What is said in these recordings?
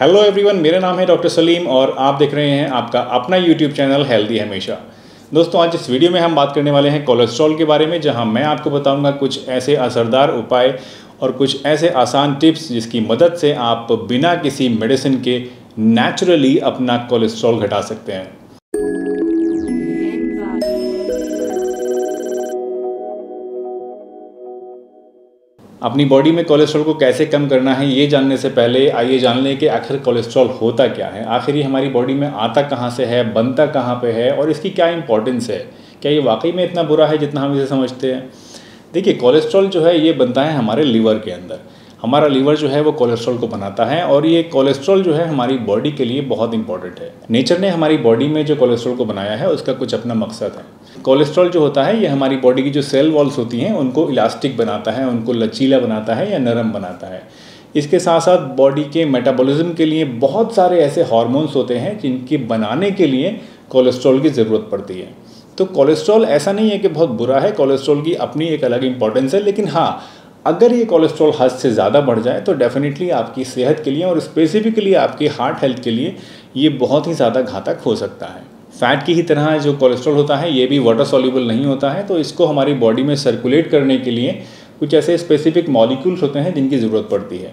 Hello everyone, मेरा नाम है डॉक्टर सलीम और आप देख रहे हैं आपका अपना यूट्यूब चैनल हेल्दी हमेशा। दोस्तों, आज इस वीडियो में हम बात करने वाले हैं कोलेस्ट्रॉल के बारे में, जहां मैं आपको बताऊंगा कुछ ऐसे असरदार उपाय और कुछ ऐसे आसान टिप्स जिसकी मदद से आप बिना किसी मेडिसिन के नेचुरली अपना कोलेस्ट्रॉल घटा सकते हैं। अपनी बॉडी में कोलेस्ट्रॉल को कैसे कम करना है ये जानने से पहले आइए जान लें कि आखिर कोलेस्ट्रॉल होता क्या है, आखिर ये हमारी बॉडी में आता कहाँ से है, बनता कहाँ पे है और इसकी क्या इंपॉर्टेंस है। क्या ये वाकई में इतना बुरा है जितना हम इसे समझते हैं? देखिए, कोलेस्ट्रॉल जो है ये बनता है हमारे लीवर के अंदर। हमारा लीवर जो है वो कोलेस्ट्रॉल को बनाता है और ये कोलेस्ट्रॉल जो है हमारी बॉडी के लिए बहुत इंपॉर्टेंट है। नेचर ने हमारी बॉडी में जो कोलेस्ट्रॉल को बनाया है उसका कुछ अपना मकसद है। कोलेस्ट्रॉल जो होता है ये हमारी बॉडी की जो सेल वॉल्स होती हैं उनको इलास्टिक बनाता है, उनको लचीला बनाता है या नरम बनाता है। इसके साथ साथ बॉडी के मेटाबॉलिज्म के लिए बहुत सारे ऐसे हार्मोन्स होते हैं जिनके बनाने के लिए कोलेस्ट्रॉल की ज़रूरत पड़ती है। तो कोलेस्ट्रॉल ऐसा नहीं है कि बहुत बुरा है, कोलेस्ट्रॉल की अपनी एक अलग इंपॉर्टेंस है, लेकिन हाँ, अगर ये कोलेस्ट्रॉल हद से ज़्यादा बढ़ जाए तो डेफिनेटली आपकी सेहत के लिए और स्पेसिफिकली आपकी हार्ट हेल्थ के लिए ये बहुत ही ज़्यादा घातक हो सकता है। फैट की ही तरह जो कोलेस्ट्रॉल होता है ये भी वाटर सॉल्यूबल नहीं होता है, तो इसको हमारी बॉडी में सर्कुलेट करने के लिए कुछ ऐसे स्पेसिफिक मॉलिक्यूल्स होते हैं जिनकी ज़रूरत पड़ती है।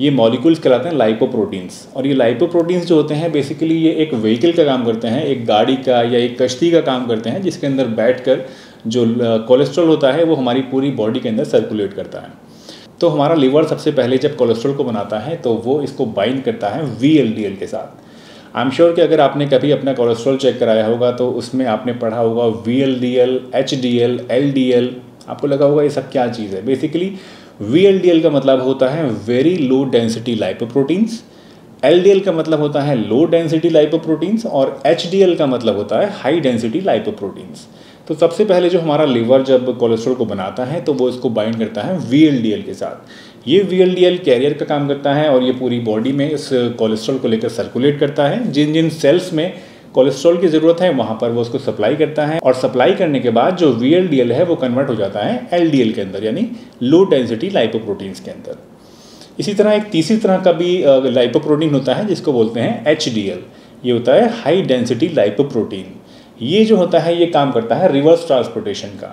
ये मॉलिक्यूल्स कहलाते हैं लाइपोप्रोटीन्स, और ये लाइपोप्रोटीन्स जो होते हैं बेसिकली ये एक व्हीकल का काम करते हैं, एक गाड़ी का या एक कश्ती का काम करते हैं, जिसके अंदर बैठकर जो कोलेस्ट्रॉल होता है वो हमारी पूरी बॉडी के अंदर सर्कुलेट करता है। तो हमारा लीवर सबसे पहले जब कोलेस्ट्रॉल को बनाता है तो वो इसको बाइंड करता है VLDL के साथ। आई एम श्योर कि अगर आपने कभी अपना कोलेस्ट्रॉल चेक कराया होगा तो उसमें आपने पढ़ा होगा VLDL, HDL, LDL, आपको लगा होगा ये सब क्या चीज़ है। बेसिकली VLDL का मतलब होता है very low density lipoproteins, LDL का मतलब होता है लो डेंसिटी लाइपोप्रोटीन्स और HDL का मतलब होता है हाई डेंसिटी लाइपोप्रोटीन्स। तो सबसे पहले जो हमारा लीवर जब कोलेस्ट्रॉल को बनाता है तो वो इसको बाइंड करता है VLDL के साथ। ये VLDL कैरियर का काम करता है और ये पूरी बॉडी में इस कोलेस्ट्रॉल को लेकर सर्कुलेट करता है। जिन जिन सेल्स में कोलेस्ट्रॉल की ज़रूरत है वहाँ पर वो उसको सप्लाई करता है, और सप्लाई करने के बाद जो VLDL है वो कन्वर्ट हो जाता है LDL के अंदर, यानी लो डेंसिटी लाइपोप्रोटीन्स के अंदर। इसी तरह एक तीसरी तरह का भी लाइपोप्रोटीन होता है जिसको बोलते हैं HDL, ये होता है हाई डेंसिटी लाइपोप्रोटीन। ये जो होता है ये काम करता है रिवर्स ट्रांसपोर्टेशन का,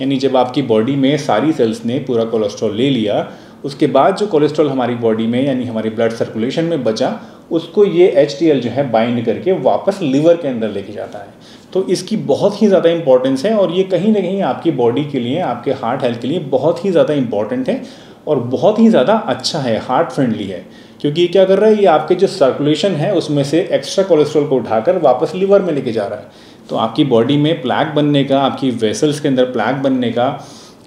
यानी जब आपकी बॉडी में सारी सेल्स ने पूरा कोलेस्ट्रॉल ले लिया उसके बाद जो कोलेस्ट्रॉल हमारी बॉडी में यानी हमारी ब्लड सर्कुलेशन में बचा उसको ये HDL जो है बाइंड करके वापस लीवर के अंदर लेके जाता है। तो इसकी बहुत ही ज़्यादा इंपॉर्टेंस है और ये कहीं ना कहीं आपकी बॉडी के लिए, आपके हार्ट हेल्थ के लिए बहुत ही ज़्यादा इंपॉर्टेंट है और बहुत ही ज़्यादा अच्छा है, हार्ट फ्रेंडली है, क्योंकि ये क्या कर रहा है, ये आपके जो सर्कुलेशन है उसमें से एक्स्ट्रा कोलेस्ट्रॉल को उठाकर वापस लीवर में लेके जा रहा है। तो आपकी बॉडी में प्लैक बनने का, आपकी वेसल्स के अंदर प्लैक बनने का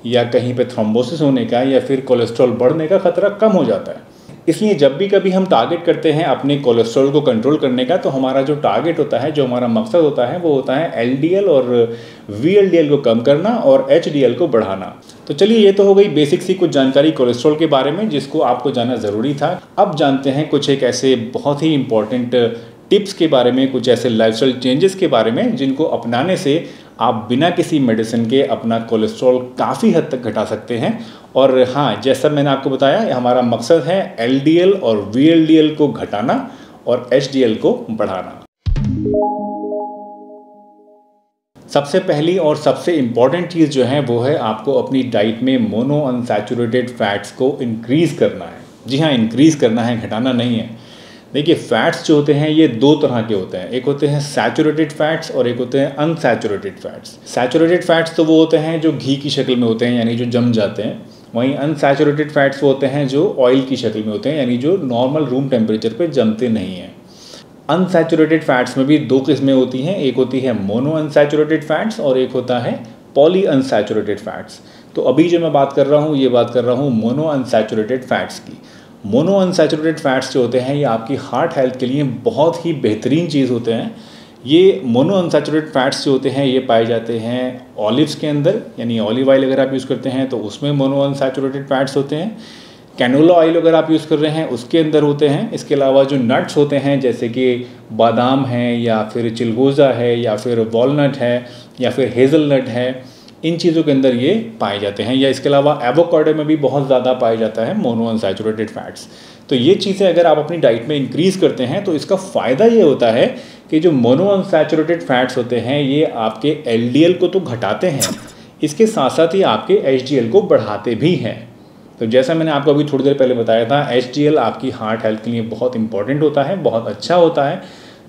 या कहीं पे थ्रोम्बोसिस होने का या फिर कोलेस्ट्रॉल बढ़ने का खतरा कम हो जाता है। इसलिए जब भी कभी हम टारगेट करते हैं अपने कोलेस्ट्रॉल को कंट्रोल करने का तो हमारा जो टारगेट होता है, जो हमारा मकसद होता है वो होता है LDL और VLDL को कम करना और HDL को बढ़ाना। तो चलिए, ये तो हो गई बेसिक सी कुछ जानकारी कोलेस्ट्रॉल के बारे में जिसको आपको जानना ज़रूरी था। अब जानते हैं कुछ एक ऐसे बहुत ही इंपॉर्टेंट टिप्स के बारे में, कुछ ऐसे लाइफस्टाइल चेंजेस के बारे में जिनको अपनाने से आप बिना किसी मेडिसिन के अपना कोलेस्ट्रॉल काफ़ी हद तक घटा सकते हैं। और हाँ, जैसा मैंने आपको बताया, हमारा मकसद है LDL और VLDL को घटाना और HDL को बढ़ाना। सबसे पहली और सबसे इम्पॉर्टेंट चीज़ जो है वो है आपको अपनी डाइट में मोनोअनसैचुरेटेड फैट्स को इंक्रीज़ करना है। जी हाँ, इंक्रीज़ करना है, घटाना नहीं है। देखिए, फैट्स जो होते हैं ये दो तरह के होते हैं, एक होते हैं सैचुरेटेड फैट्स और एक होते हैं अनसैचुरेटेड फैट्स। सैचुरेटेड फैट्स तो वो होते हैं जो घी की शक्ल में होते हैं, यानी जो जम जाते हैं, वहीं अनसैचुरेटेड फैट्स वो होते हैं जो ऑयल की शक्ल में होते हैं, यानी जो नॉर्मल रूम टेम्परेचर पर जमते नहीं हैं। अनसैचुरेटेड फैट्स में भी दो किस्में होती हैं, एक होती है मोनो अनसैचुरेटेड फैट्स और एक होता है पॉली अनसैचुरेटेड फैट्स। तो अभी जो मैं बात कर रहा हूँ ये बात कर रहा हूँ मोनो अनसैचुरेटेड फैट्स की। मोनो अनसैचुरेटेड फैट्स जो होते हैं ये आपकी हार्ट हेल्थ के लिए बहुत ही बेहतरीन चीज़ होते हैं। ये मोनो अनसैचुरेटेड फैट्स जो होते हैं ये पाए जाते हैं ऑलिव्स के अंदर, यानी ऑलिव ऑयल अगर आप यूज़ करते हैं तो उसमें मोनो अनसैचुरेटेड फैट्स होते हैं। कैनोला ऑयल अगर आप यूज़ कर रहे हैं उसके अंदर होते हैं। इसके अलावा जो नट्स होते हैं जैसे कि बादाम है या फिर चिलगोज़ा है या फिर वॉलनट है या फिर हेज़लनट है, इन चीज़ों के अंदर ये पाए जाते हैं। या इसके अलावा एवोकाडो में भी बहुत ज़्यादा पाया जाता है मोनो अनसैचुरेटेड फैट्स। तो ये चीज़ें अगर आप अपनी डाइट में इंक्रीज़ करते हैं तो इसका फ़ायदा ये होता है कि जो मोनोअनसैचुरेटेड फैट्स होते हैं ये आपके LDL को तो घटाते हैं, इसके साथ साथ ही आपके HDL को बढ़ाते भी हैं। तो जैसा मैंने आपको अभी थोड़ी देर पहले बताया था, HDL आपकी हार्ट हेल्थ के लिए बहुत इंपॉर्टेंट होता है, बहुत अच्छा होता है।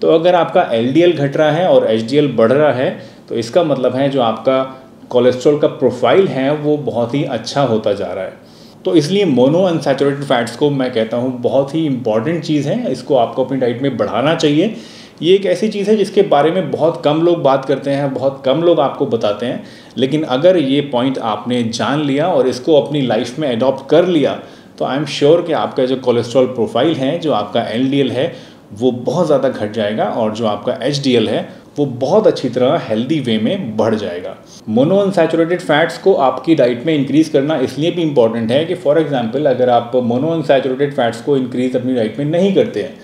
तो अगर आपका LDL घट रहा है और HDL बढ़ रहा है तो इसका मतलब है जो आपका कोलेस्ट्रॉल का प्रोफाइल है वो बहुत ही अच्छा होता जा रहा है। तो इसलिए मोनो अनसैचुरेटेड फैट्स को मैं कहता हूँ बहुत ही इंपॉर्टेंट चीज़ है, इसको आपको अपनी डाइट में बढ़ाना चाहिए। ये एक ऐसी चीज़ है जिसके बारे में बहुत कम लोग बात करते हैं, बहुत कम लोग आपको बताते हैं, लेकिन अगर ये पॉइंट आपने जान लिया और इसको अपनी लाइफ में अडॉप्ट कर लिया तो आई एम श्योर कि आपका जो कोलेस्ट्रॉल प्रोफाइल है, जो आपका LDL है वो बहुत ज़्यादा घट जाएगा और जो आपका HDL है वो बहुत अच्छी तरह हेल्दी वे में बढ़ जाएगा। मोनो अनसैचुरेटेड फैट्स को आपकी डाइट में इंक्रीज़ करना इसलिए भी इम्पॉर्टेंट है कि फॉर एग्जांपल अगर आप मोनो अनसैचुरेटेड फैट्स को इंक्रीज़ अपनी डाइट में नहीं करते हैं,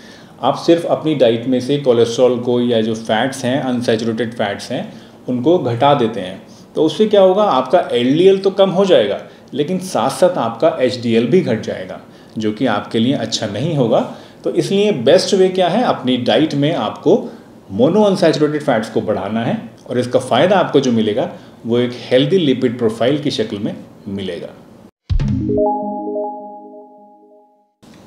आप सिर्फ अपनी डाइट में से कोलेस्ट्रॉल को या जो फैट्स हैं, अनसैचुरेटेड फैट्स हैं, उनको घटा देते हैं, तो उससे क्या होगा, आपका LDL तो कम हो जाएगा लेकिन साथ साथ आपका HDL भी घट जाएगा, जो कि आपके लिए अच्छा नहीं होगा। तो इसलिए बेस्ट वे क्या है, अपनी डाइट में आपको मोनो अनसैचुरेटेड फैट्स को बढ़ाना है और इसका फ़ायदा आपको जो मिलेगा वो एक हेल्दी लिपिड प्रोफाइल की शक्ल में मिलेगा।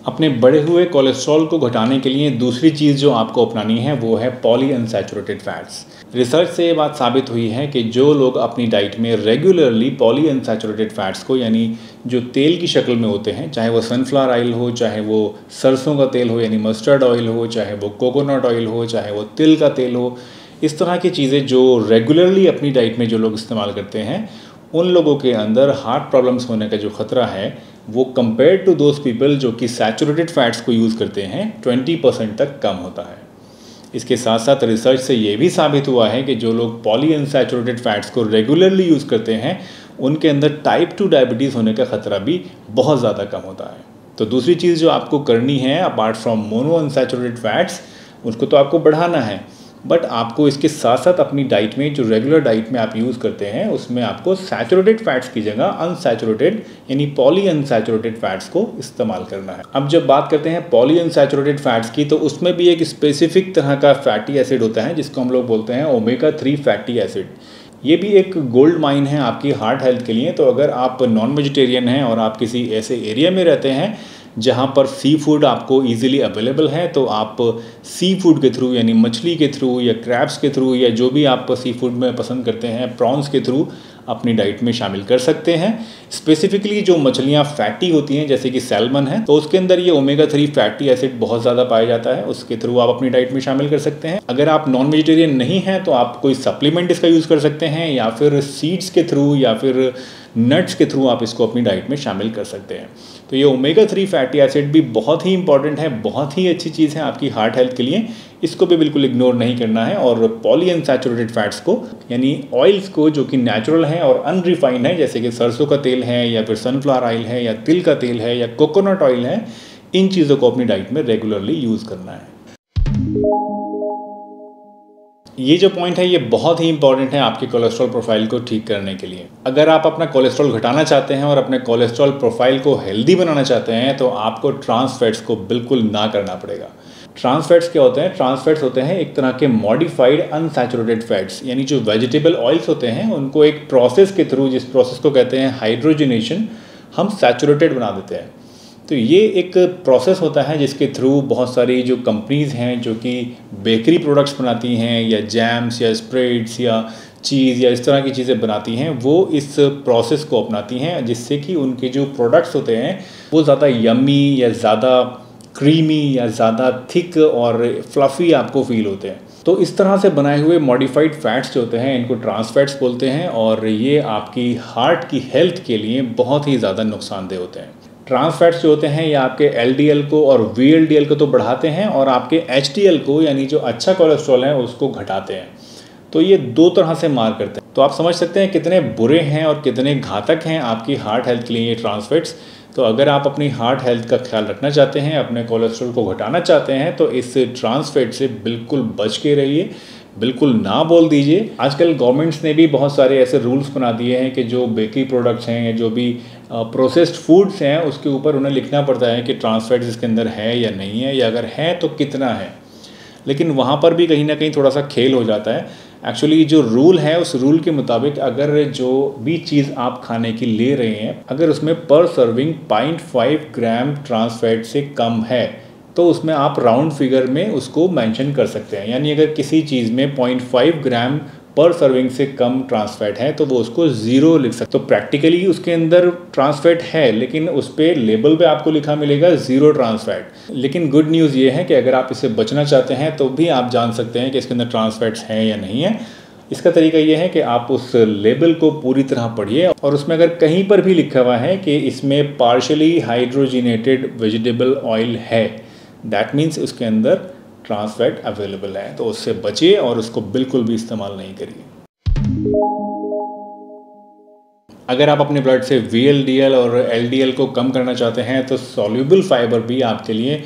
अपने बढ़े हुए कोलेस्ट्रॉल को घटाने के लिए दूसरी चीज़ जो आपको अपनानी है वो है पॉली अनसैचुरेटेड फैट्स। रिसर्च से ये बात साबित हुई है कि जो लोग अपनी डाइट में रेगुलरली पॉली अनसैचुरेटेड फैट्स को, यानी जो तेल की शक्ल में होते हैं, चाहे वो सनफ्लावर ऑयल हो, चाहे वो सरसों का तेल हो यानी मस्टर्ड ऑयल हो, चाहे वो कोकोनट ऑयल हो, चाहे वो तिल का तेल हो, इस तरह की चीज़ें जो रेगुलरली अपनी डाइट में जो लोग इस्तेमाल करते हैं उन लोगों के अंदर हार्ट प्रॉब्लम्स होने का जो खतरा है वो कंपेयर टू दोज पीपल जो कि सैचुरेटेड फैट्स को यूज़ करते हैं 20% तक कम होता है। इसके साथ साथ रिसर्च से ये भी साबित हुआ है कि जो लोग पॉली अनसैचुरेटेड फैट्स को रेगुलरली यूज़ करते हैं उनके अंदर टाइप 2 डायबिटीज़ होने का खतरा भी बहुत ज़्यादा कम होता है। तो दूसरी चीज़ जो आपको करनी है apart from mono unsaturated fats, उसको तो आपको बढ़ाना है, बट आपको इसके साथ साथ अपनी डाइट में जो रेगुलर डाइट में आप यूज़ करते हैं उसमें आपको सैचुरेटेड फैट्स की जगह अनसैचुरेटेड यानी पॉली अनसैचुरेटेड फैट्स को इस्तेमाल करना है। अब जब बात करते हैं पॉली अनसैचुरेटेड फैट्स की तो उसमें भी एक स्पेसिफिक तरह का फैटी एसिड होता है जिसको हम लोग बोलते हैं ओमेगा 3 फैटी एसिड। ये भी एक गोल्ड माइन है आपकी हार्ट हेल्थ के लिए। तो अगर आप नॉन वेजिटेरियन हैं और आप किसी ऐसे एरिया में रहते हैं जहाँ पर सी फूड आपको इजीली अवेलेबल है तो आप सी फूड के थ्रू यानी मछली के थ्रू या क्रैब्स के थ्रू या जो भी आप सी फूड में पसंद करते हैं प्रॉन्स के थ्रू अपनी डाइट में शामिल कर सकते हैं। स्पेसिफिकली जो मछलियाँ फैटी होती हैं जैसे कि सैल्मन है तो उसके अंदर ये ओमेगा 3 फैटी एसिड बहुत ज़्यादा पाया जाता है, उसके थ्रू आप अपनी डाइट में शामिल कर सकते हैं। अगर आप नॉन वेजिटेरियन नहीं हैं तो आप कोई सप्लीमेंट इसका यूज़ कर सकते हैं या फिर सीड्स के थ्रू या फिर नट्स के थ्रू आप इसको अपनी डाइट में शामिल कर सकते हैं। तो ये ओमेगा 3 फैटी एसिड भी बहुत ही इंपॉर्टेंट है, बहुत ही अच्छी चीज़ है आपकी हार्ट हेल्थ के लिए, इसको भी बिल्कुल इग्नोर नहीं करना है। और पॉलीअनसैचुरेटेड फैट्स को यानी ऑयल्स को जो कि नेचुरल हैं और अनरिफाइंड हैं जैसे कि सरसों का तेल है या फिर सनफ्लावर ऑयल है या तिल का तेल है या कोकोनट ऑयल है, इन चीज़ों को अपनी डाइट में रेगुलरली यूज़ करना है। ये जो पॉइंट है ये बहुत ही इंपॉर्टेंट है आपके कोलेस्ट्रॉल प्रोफाइल को ठीक करने के लिए। अगर आप अपना कोलेस्ट्रॉल घटाना चाहते हैं और अपने कोलेस्ट्रॉल प्रोफाइल को हेल्दी बनाना चाहते हैं तो आपको ट्रांस फैट्स को बिल्कुल ना करना पड़ेगा। ट्रांस फैट्स क्या होते हैं? ट्रांस फैट्स होते हैं एक तरह के मॉडिफाइड अनसैचुरेटेड फैट्स, यानी जो वेजिटेबल ऑयल्स होते हैं उनको एक प्रोसेस के थ्रू, जिस प्रोसेस को कहते हैं हाइड्रोजनेशन, हम सैचुरेटेड बना देते हैं। तो ये एक प्रोसेस होता है जिसके थ्रू बहुत सारी जो कंपनीज़ हैं जो कि बेकरी प्रोडक्ट्स बनाती हैं या जैम्स या स्प्रेड्स या चीज़ या इस तरह की चीज़ें बनाती हैं वो इस प्रोसेस को अपनाती हैं, जिससे कि उनके जो प्रोडक्ट्स होते हैं वो ज़्यादा यम्मी या ज़्यादा क्रीमी या ज़्यादा थिक और फ्लफ़ी आपको फील होते हैं। तो इस तरह से बनाए हुए मॉडिफाइड फैट्स जो होते हैं इनको ट्रांस फैट्स बोलते हैं और ये आपकी हार्ट की हेल्थ के लिए बहुत ही ज़्यादा नुकसानदेह होते हैं। ट्रांस फैट्स जो होते हैं ये आपके LDL को और VLDL को तो बढ़ाते हैं और आपके HDL को यानी जो अच्छा कोलेस्ट्रॉल है उसको घटाते हैं। तो ये दो तरह से मार करते हैं। तो आप समझ सकते हैं कितने बुरे हैं और कितने घातक हैं आपकी हार्ट हेल्थ के लिए ये ट्रांस फैट्स। तो अगर आप अपनी हार्ट हेल्थ का ख्याल रखना चाहते हैं, अपने कोलेस्ट्रॉल को घटाना चाहते हैं तो इस ट्रांस फैट से बिल्कुल बच के रहिए। बिल्कुल ना बोल दीजिए। आजकल गवर्नमेंट्स ने भी बहुत सारे ऐसे रूल्स बना दिए हैं कि जो बेकरी प्रोडक्ट्स हैं या जो भी प्रोसेस्ड फूड्स हैं उसके ऊपर उन्हें लिखना पड़ता है कि ट्रांस फैट्स इसके अंदर है या नहीं है, या अगर है तो कितना है। लेकिन वहाँ पर भी कहीं ना कहीं थोड़ा सा खेल हो जाता है। एक्चुअली जो रूल है उस रूल के मुताबिक अगर जो भी चीज़ आप खाने की ले रहे हैं अगर उसमें पर सर्विंग 0.5 ग्राम ट्रांस फैट से कम है तो उसमें आप राउंड फिगर में उसको मेंशन कर सकते हैं। यानी अगर किसी चीज़ में 0.5 ग्राम पर सर्विंग से कम ट्रांस फैट है तो वो उसको ज़ीरो लिख सकते। तो प्रैक्टिकली उसके अंदर ट्रांस फैट है लेकिन उस पर लेबल पे आपको लिखा मिलेगा ज़ीरो ट्रांस फैट। लेकिन गुड न्यूज़ ये है कि अगर आप इससे बचना चाहते हैं तो भी आप जान सकते हैं कि इसके अंदर ट्रांस फैट्स हैं या नहीं है। इसका तरीका ये है कि आप उस लेबल को पूरी तरह पढ़िए और उसमें अगर कहीं पर भी लिखा हुआ है कि इसमें पार्शली हाइड्रोजिनेटेड वेजिटेबल ऑयल है दैट मीन्स उसके अंदर ट्रांस फैट अवेलेबल है, तो उससे बचिए और उसको बिल्कुल भी इस्तेमाल नहीं करिए। अगर आप अपने ब्लड से VLDL और LDL को कम करना चाहते हैं तो सॉल्यूबल फाइबर भी आपके लिए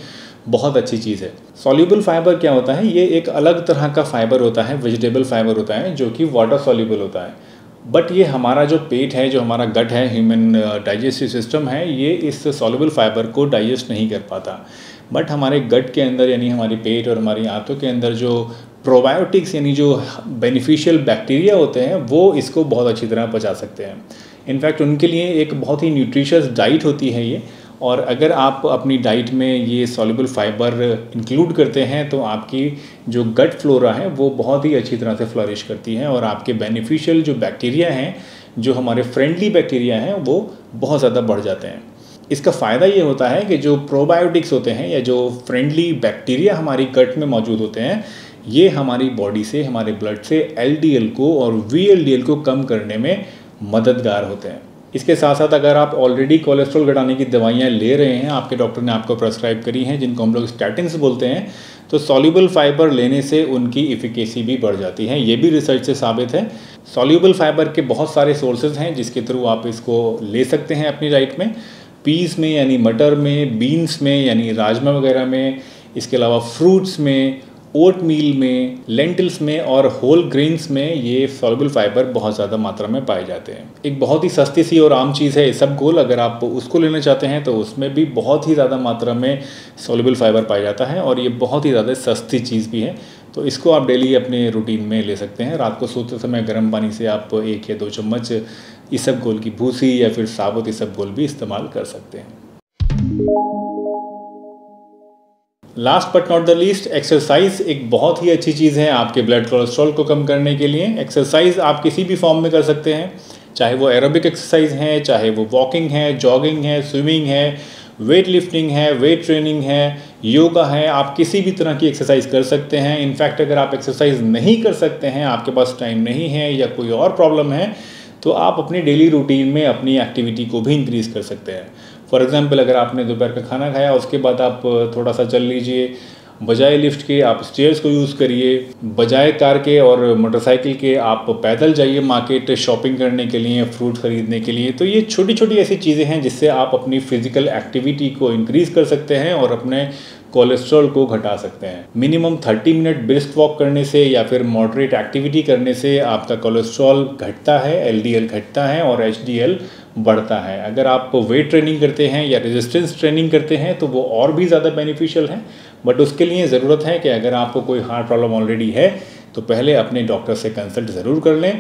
बहुत अच्छी चीज़ है। सॉल्यूबल फाइबर क्या होता है? ये एक अलग तरह का फाइबर होता है, वेजिटेबल फाइबर होता है जो कि वाटर सॉल्यूबल होता है। बट ये हमारा जो पेट है, जो हमारा गट है, ह्यूमन डाइजेस्टिव सिस्टम है, ये इस सॉल्यूबल फाइबर को डाइजेस्ट नहीं कर पाता। बट हमारे गट के अंदर यानी हमारे पेट और हमारी आंतों के अंदर जो प्रोबायोटिक्स यानी जो बेनिफिशियल बैक्टीरिया होते हैं वो इसको बहुत अच्छी तरह पचा सकते हैं। इनफैक्ट उनके लिए एक बहुत ही न्यूट्रिशियस डाइट होती है ये, और अगर आप अपनी डाइट में ये सॉल्यूबल फाइबर इंक्लूड करते हैं तो आपकी जो गट फ्लोरा है वो बहुत ही अच्छी तरह से फ्लरिश करती है और आपके बेनिफिशियल जो बैक्टीरिया हैं, जो हमारे फ्रेंडली बैक्टीरिया हैं, वो बहुत ज़्यादा बढ़ जाते हैं। इसका फ़ायदा ये होता है कि जो प्रोबायोटिक्स होते हैं या जो फ्रेंडली बैक्टीरिया हमारी गट में मौजूद होते हैं ये हमारी बॉडी से, हमारे ब्लड से LDL को और VLDL को कम करने में मददगार होते हैं। इसके साथ साथ अगर आप ऑलरेडी कोलेस्ट्रॉल घटाने की दवाइयाँ ले रहे हैं, आपके डॉक्टर ने आपको प्रेस्क्राइब करी हैं जिनको हम लोग स्टैटिन्स बोलते हैं, तो सॉल्यूबल फाइबर लेने से उनकी एफिकेसी भी बढ़ जाती है। ये भी रिसर्च से साबित है। सॉल्यूबल फाइबर के बहुत सारे सोर्सेज हैं जिसके थ्रू आप इसको ले सकते हैं अपनी डाइट में। पीस में यानी मटर में, बीन्स में यानी राजमा वगैरह में, इसके अलावा फ्रूट्स में, ओट मील में, लेंटिल्स में और होल ग्रेन्स में ये सॉल्यूबल फाइबर बहुत ज़्यादा मात्रा में पाए जाते हैं। एक बहुत ही सस्ती सी और आम चीज़ है इसबगोल, अगर आप उसको लेना चाहते हैं तो उसमें भी बहुत ही ज़्यादा मात्रा में सॉल्यूबल फाइबर पाया जाता है और ये बहुत ही ज़्यादा सस्ती चीज़ भी है। तो इसको आप डेली अपने रूटीन में ले सकते हैं। रात को सोते समय गर्म पानी से आप 1 या 2 चम्मच इसबगोल की भूसी या फिर साबुत इसबगोल भी इस्तेमाल कर सकते हैं। Last but not the least, exercise एक बहुत ही अच्छी चीज़ है आपके ब्लड कोलेस्ट्रॉल को कम करने के लिए। एक्सरसाइज आप किसी भी फॉर्म में कर सकते हैं, चाहे वो एरोबिक एक्सरसाइज है, चाहे वो वॉकिंग है, जॉगिंग है, स्विमिंग है, वेट लिफ्टिंग है, वेट ट्रेनिंग है, योगा है, आप किसी भी तरह की एक्सरसाइज कर सकते हैं। इनफैक्ट अगर आप एक्सरसाइज नहीं कर सकते हैं, आपके पास टाइम नहीं है या कोई और प्रॉब्लम है, तो आप अपने डेली रूटीन में अपनी एक्टिविटी को भी इंक्रीज़ कर सकते हैं। फॉर एग्ज़ाम्पल अगर आपने दोपहर का खाना खाया उसके बाद आप थोड़ा सा चल लीजिए, बजाय लिफ्ट के आप स्टेयर्स को यूज़ करिए, बजाय कार के और मोटरसाइकिल के आप पैदल जाइए मार्केट शॉपिंग करने के लिए, फ्रूट ख़रीदने के लिए। तो ये छोटी छोटी ऐसी चीज़ें हैं जिससे आप अपनी फ़िज़िकल एक्टिविटी को इंक्रीज़ कर सकते हैं और अपने कोलेस्ट्रॉल को घटा सकते हैं। मिनिमम 30 मिनट ब्रिस्क वॉक करने से या फिर मॉडरेट एक्टिविटी करने से आपका कोलेस्ट्रॉल घटता है, LDL घटता है और HDL बढ़ता है। अगर आप वेट ट्रेनिंग करते हैं या रेजिस्टेंस ट्रेनिंग करते हैं तो वो और भी ज़्यादा बेनिफिशियल है। बट उसके लिए ज़रूरत है कि अगर आपको कोई हार्ट प्रॉब्लम ऑलरेडी है तो पहले अपने डॉक्टर से कंसल्ट ज़रूर कर लें।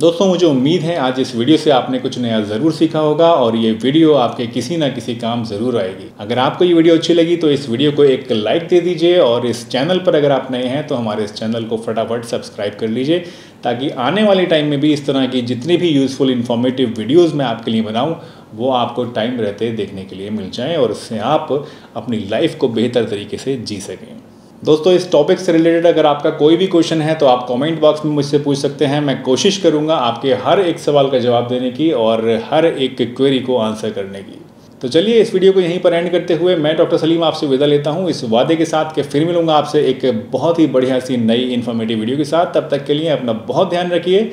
दोस्तों मुझे उम्मीद है आज इस वीडियो से आपने कुछ नया ज़रूर सीखा होगा और ये वीडियो आपके किसी ना किसी काम ज़रूर आएगी। अगर आपको ये वीडियो अच्छी लगी तो इस वीडियो को एक लाइक दे दीजिए और इस चैनल पर अगर आप नए हैं तो हमारे इस चैनल को फटाफट सब्सक्राइब कर लीजिए ताकि आने वाले टाइम में भी इस तरह की जितनी भी यूज़फुल इन्फॉर्मेटिव वीडियोज़ मैं आपके लिए बनाऊँ वो आपको टाइम रहते देखने के लिए मिल जाएँ और उससे आप अपनी लाइफ को बेहतर तरीके से जी सकें। दोस्तों इस टॉपिक से रिलेटेड अगर आपका कोई भी क्वेश्चन है तो आप कमेंट बॉक्स में मुझसे पूछ सकते हैं। मैं कोशिश करूंगा आपके हर एक सवाल का जवाब देने की और हर एक क्वेरी को आंसर करने की। तो चलिए इस वीडियो को यहीं पर एंड करते हुए मैं डॉक्टर सलीम आपसे विदा लेता हूं, इस वादे के साथ कि फिर मिलूंगा आपसे एक बहुत ही बढ़िया सी नई इन्फॉर्मेटिव वीडियो के साथ। तब तक के लिए अपना बहुत ध्यान रखिए।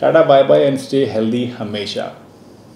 Tata bye bye and stay healthy हमेशा।